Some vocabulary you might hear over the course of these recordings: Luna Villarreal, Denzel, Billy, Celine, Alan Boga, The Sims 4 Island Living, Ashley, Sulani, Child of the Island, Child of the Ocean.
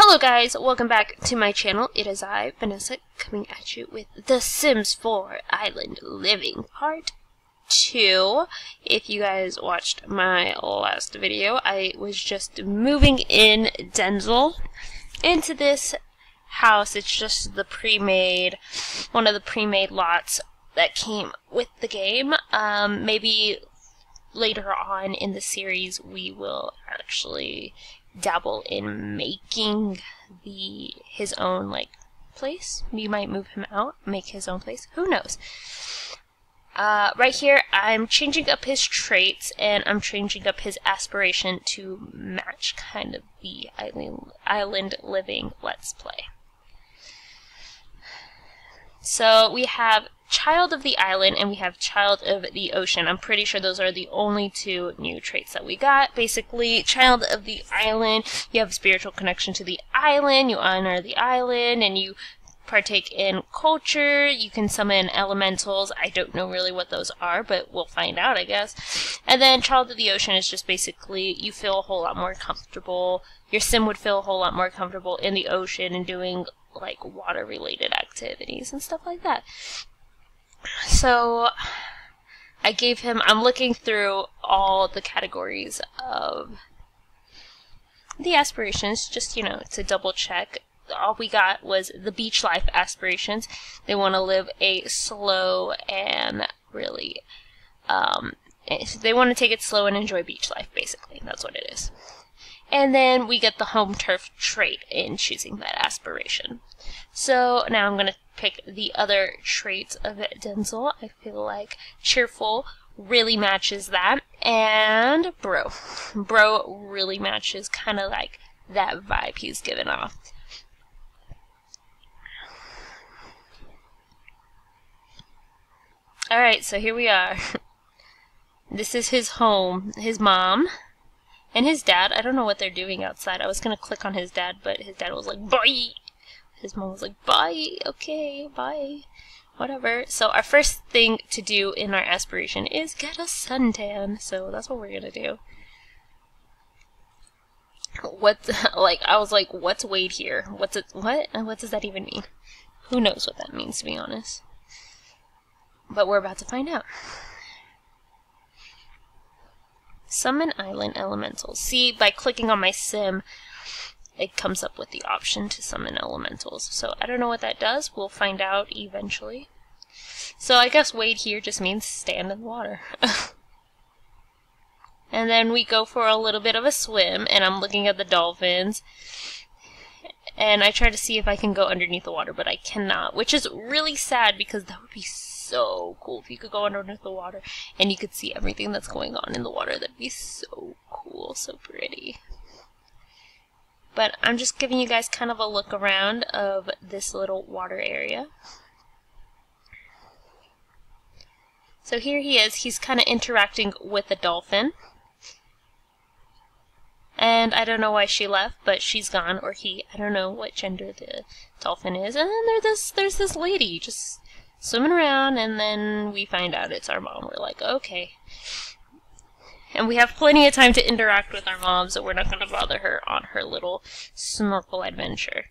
Hello guys, welcome back to my channel. It is I, Vanessa, coming at you with The Sims 4 Island Living Part 2. If you guys watched my last video, I was just moving in Denzel into this house. It's just the pre-made, one of the pre-made lots that came with the game. Maybe later on in the series we will actually dabble in making his own place. We might move him out, make his own place, who knows. Right here I'm changing up his traits, and I'm changing up his aspiration to match kind of the island living let's play. So we have Child of the Island and we have Child of the Ocean. I'm pretty sure those are the only two new traits that we got. Basically, Child of the Island, you have a spiritual connection to the island, you honor the island, and you partake in culture. You can summon elementals. I don't know really what those are, but we'll find out, I guess. And then Child of the Ocean is just basically you feel a whole lot more comfortable. Your sim would feel a whole lot more comfortable in the ocean and doing like water related activities and stuff like that. So I gave him, I'm looking through all the categories of the aspirations, just, you know, to double check. All we got was the beach life aspirations. They want to live a slow and really, they want to take it slow and enjoy beach life, basically. That's what it is. And then we get the home turf trait in choosing that aspiration. So now I'm going to pick the other traits of Denzel. I feel like cheerful really matches that, and bro really matches kind of like that vibe he's giving off. Alright, so here we are. This is his home, his mom. And his dad, I don't know what they're doing outside. I was going to click on his dad, but his dad was like, bye! His mom was like, bye, okay, bye, whatever. So our first thing to do in our aspiration is get a suntan. So that's what we're going to do. I was like, what's Wade here? What does that even mean? Who knows what that means, to be honest. But we're about to find out. Summon Island Elementals. See, by clicking on my sim, it comes up with the option to summon elementals. So I don't know what that does. We'll find out eventually. So I guess wade here just means stand in the water. And then we go for a little bit of a swim, and I'm looking at the dolphins. And I try to see if I can go underneath the water, but I cannot, which is really sad because that would be so cool if you could go underneath the water and you could see everything that's going on in the water. That'd be so cool, so pretty. But I'm just giving you guys kind of a look around of this little water area. So here he is, he's kind of interacting with a dolphin. And I don't know why she left, but she's gone, or he, I don't know what gender the dolphin is. And then there's this lady just swimming around, and then we find out it's our mom. We're like, okay. And we have plenty of time to interact with our mom, so we're not going to bother her on her little snorkel adventure.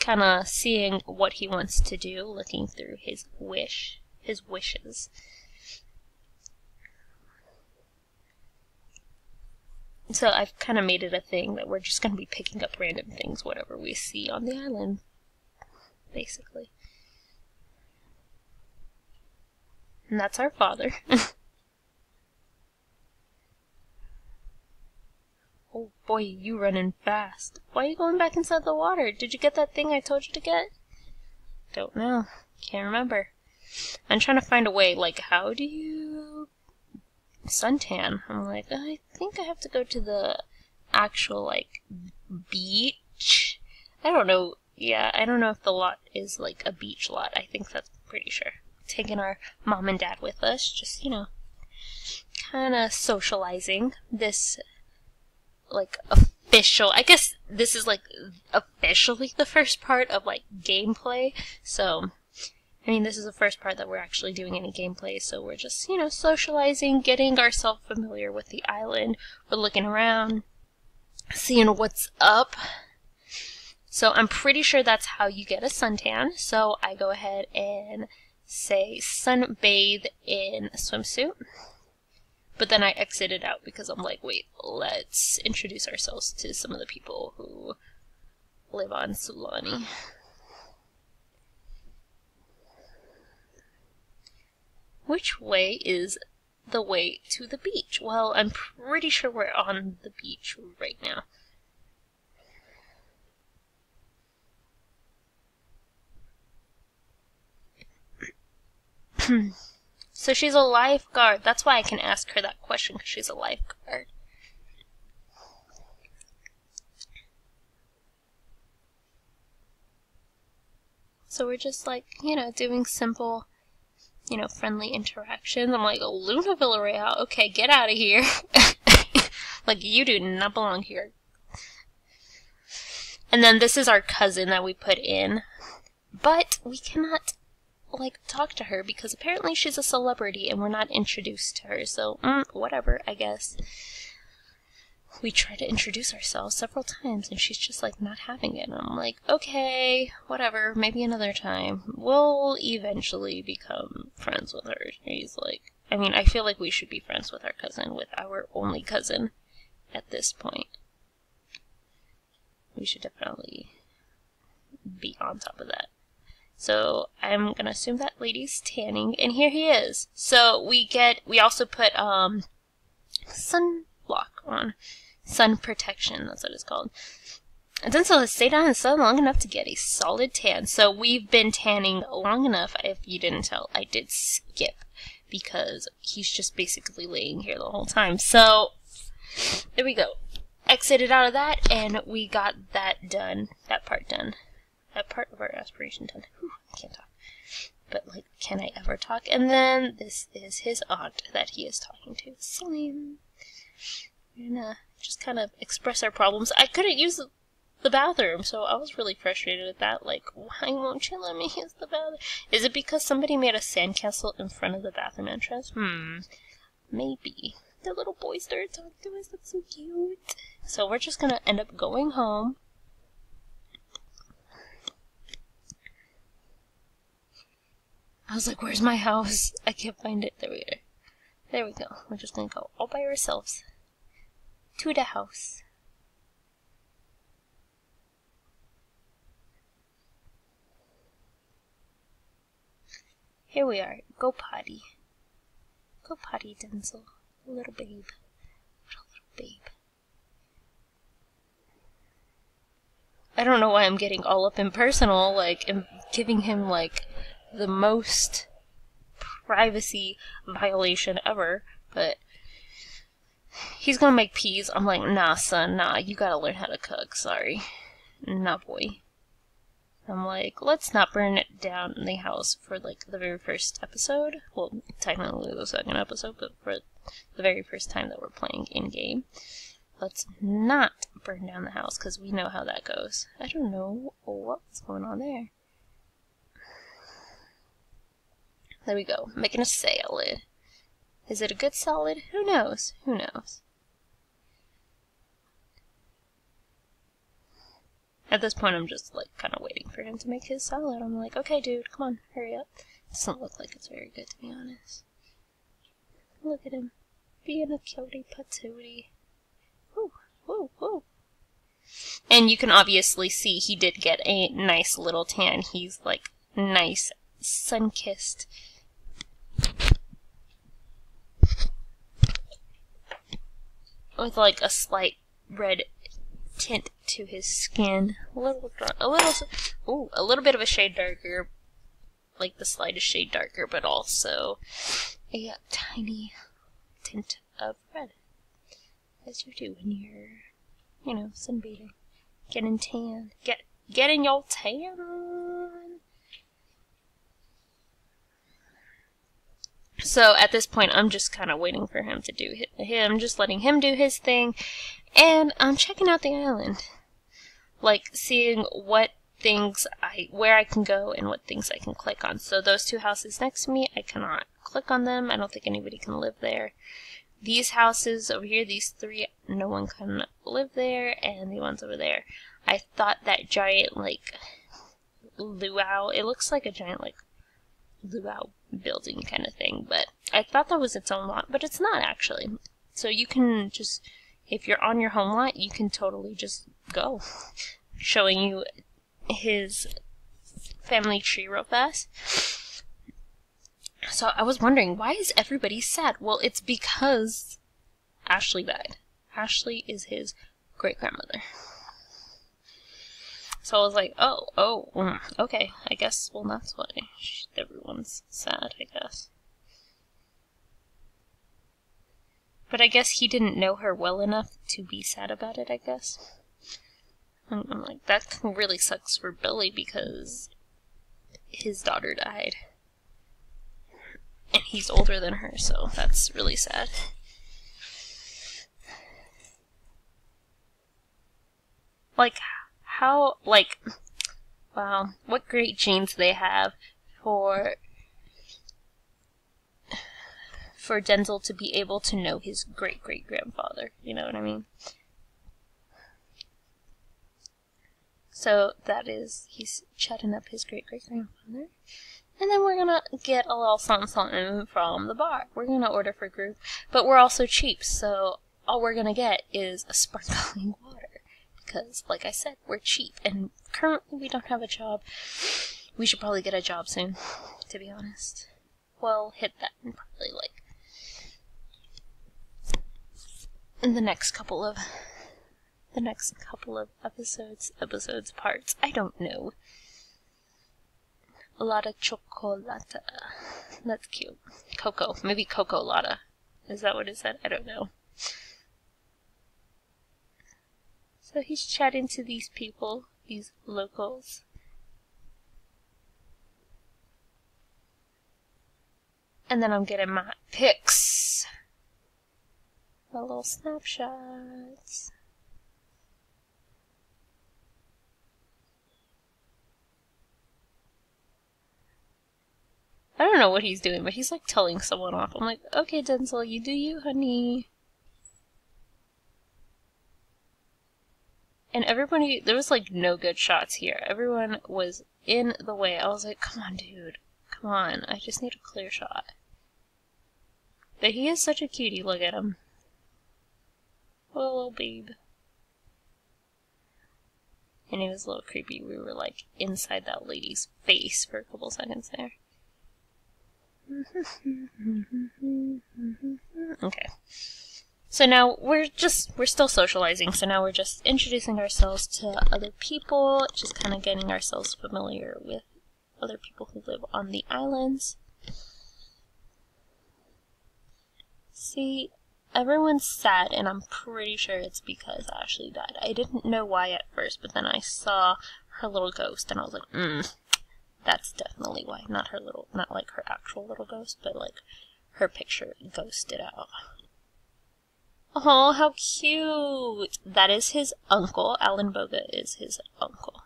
Kind of seeing what he wants to do, looking through his wishes. So I've kind of made it a thing that we're just going to be picking up random things, whatever we see on the island, basically. And that's our father. Oh boy, you running fast. Why are you going back inside the water? Did you get that thing I told you to get? Don't know. Can't remember. I'm trying to find a way, like, how do you suntan? I'm like, I think I have to go to the actual, like, beach. I don't know. Yeah, I don't know if the lot is, like, a beach lot. I think that's pretty sure. Taking our mom and dad with us, just, you know, kind of socializing. This, like, official, I guess this is, like, officially the first part of, like, gameplay, so I mean, this is the first part that we're actually doing any gameplay, so we're just, you know, socializing, getting ourselves familiar with the island. We're looking around, seeing what's up. So I'm pretty sure that's how you get a suntan. So I go ahead and say sunbathe in a swimsuit. But then I exited out because I'm like, wait, let's introduce ourselves to some of the people who live on Sulani. Which way is the way to the beach? Well, I'm pretty sure we're on the beach right now. So she's a lifeguard. That's why I can ask her that question, because she's a lifeguard. So we're just like, you know, doing simple, you know, friendly interactions. I'm like, oh, Luna Villarreal, okay, get out of here. Like, you do not belong here. And then this is our cousin that we put in. But we cannot, like, talk to her because apparently she's a celebrity and we're not introduced to her. So, whatever, I guess. We try to introduce ourselves several times and she's just, like, not having it. And I'm like, okay, whatever, maybe another time. We'll eventually become friends with her. She's like, I mean, I feel like we should be friends with our cousin, with our only cousin at this point. We should definitely be on top of that. So I'm gonna assume that lady's tanning, and here he is. So we also put sunblock on, sun protection. That's what it's called. And Denzel has stayed out in the sun long enough to get a solid tan. So we've been tanning long enough. If you didn't tell, I did skip because he's just basically laying here the whole time. So there we go. Exited out of that, and we got that done. That part done. That part of our aspiration done. Whew, I can't talk. But, like, can I ever talk? And then this is his aunt that he is talking to, Celine. We're gonna just kind of express our problems. I couldn't use the bathroom, so I was really frustrated at that. Like, why won't you let me use the bathroom? Is it because somebody made a sandcastle in front of the bathroom entrance? Maybe. The little boy started talking to us. That's so cute. So we're just gonna end up going home. I was like, where's my house? I can't find it. There we go. There we go. We're just gonna go all by ourselves to the house. Here we are. Go potty. Go potty, Denzel. Little babe. Little babe. I don't know why I'm getting all up and personal, like, and giving him, like, the most privacy violation ever, but he's gonna make peas. I'm like, nah, son, nah, you gotta learn how to cook, sorry. Nah, boy. I'm like, let's not burn it down in the house for, like, the very first episode. Well, technically the second episode, but for the very first time that we're playing in-game. Let's not burn down the house, because we know how that goes. I don't know what's going on there. There we go, making a salad. Is it a good salad? Who knows? Who knows? At this point, I'm just, like, kind of waiting for him to make his salad. I'm like, okay, dude, come on, hurry up. Doesn't look like it's very good, to be honest. Look at him, being a cutie patootie. Woo, woo, woo. And you can obviously see he did get a nice little tan. He's, like, nice, sun-kissed. With, like, a slight red tint to his skin. A little bit of a shade darker. Like, the slightest shade darker, but also a tiny tint of red. As you do when you're, you know, sunbathing. Getting tan. Getting your tan on. So at this point, I'm just kind of waiting for him to do him, just letting him do his thing, and I'm checking out the island, like seeing what things where I can go and what things I can click on. So those two houses next to me, I cannot click on them. I don't think anybody can live there. These houses over here, these three, no one can live there, and the ones over there. I thought that giant, like, luau, it looks like a giant, like, luau building kind of thing, but I thought that was its own lot, but it's not actually. So you can just, if you're on your home lot, you can totally just go. Showing you his family tree real fast. So I was wondering, why is everybody sad? Well, it's because Ashley died. Ashley is his great-grandmother. So I was like, oh, okay, I guess, well, that's why everyone's sad, I guess. But I guess he didn't know her well enough to be sad about it, I guess. And I'm like, that really sucks for Billy because his daughter died. And he's older than her, so that's really sad. Like, how, like, wow, what great genes they have for Denzel to be able to know his great-great-grandfather, you know what I mean? So that is, he's chatting up his great-great-grandfather. And then we're gonna get a little something something from the bar. We're gonna order for group, but we're also cheap, so all we're gonna get is a sparkling water. Because, like I said, we're cheap, and currently we don't have a job. We should probably get a job soon, to be honest. We'll hit that in probably, like, in the next couple of episodes, parts. I don't know. Lata Chocolata. That's cute. Cocoa. Maybe Cocoa Lata. Is that what it said? I don't know. So he's chatting to these people, these locals. And then I'm getting my pics. My little snapshots. I don't know what he's doing, but he's like telling someone off. I'm like, okay, Denzel, you do you, honey. And everybody, there was like no good shots here. Everyone was in the way. I was like, come on, dude. Come on. I just need a clear shot. But he is such a cutie. Look at him. What a little babe. And it was a little creepy. We were like inside that lady's face for a couple seconds there. Okay, so now we're still socializing, so now we're just introducing ourselves to other people, just kind of getting ourselves familiar with other people who live on the islands. See, everyone's sad, and I'm pretty sure it's because Ashley died. I didn't know why at first, but then I saw her little ghost, and I was like, that's definitely why. Not her little, not like her actual little ghost, but like her picture ghosted out. Oh, how cute! That is his uncle. Alan Boga is his uncle.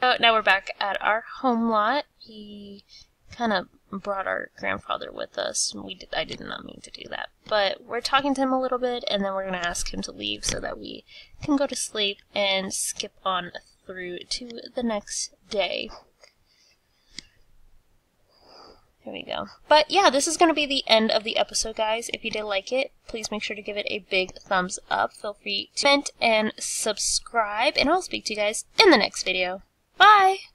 Oh, now we're back at our home lot. He kind of brought our grandfather with us, and I did not mean to do that, but we're talking to him a little bit, and then we're going to ask him to leave so that we can go to sleep and skip on through to the next day. There we go. But yeah, this is going to be the end of the episode, guys. If you did like it, please make sure to give it a big thumbs up. Feel free to comment and subscribe, and I'll speak to you guys in the next video. Bye!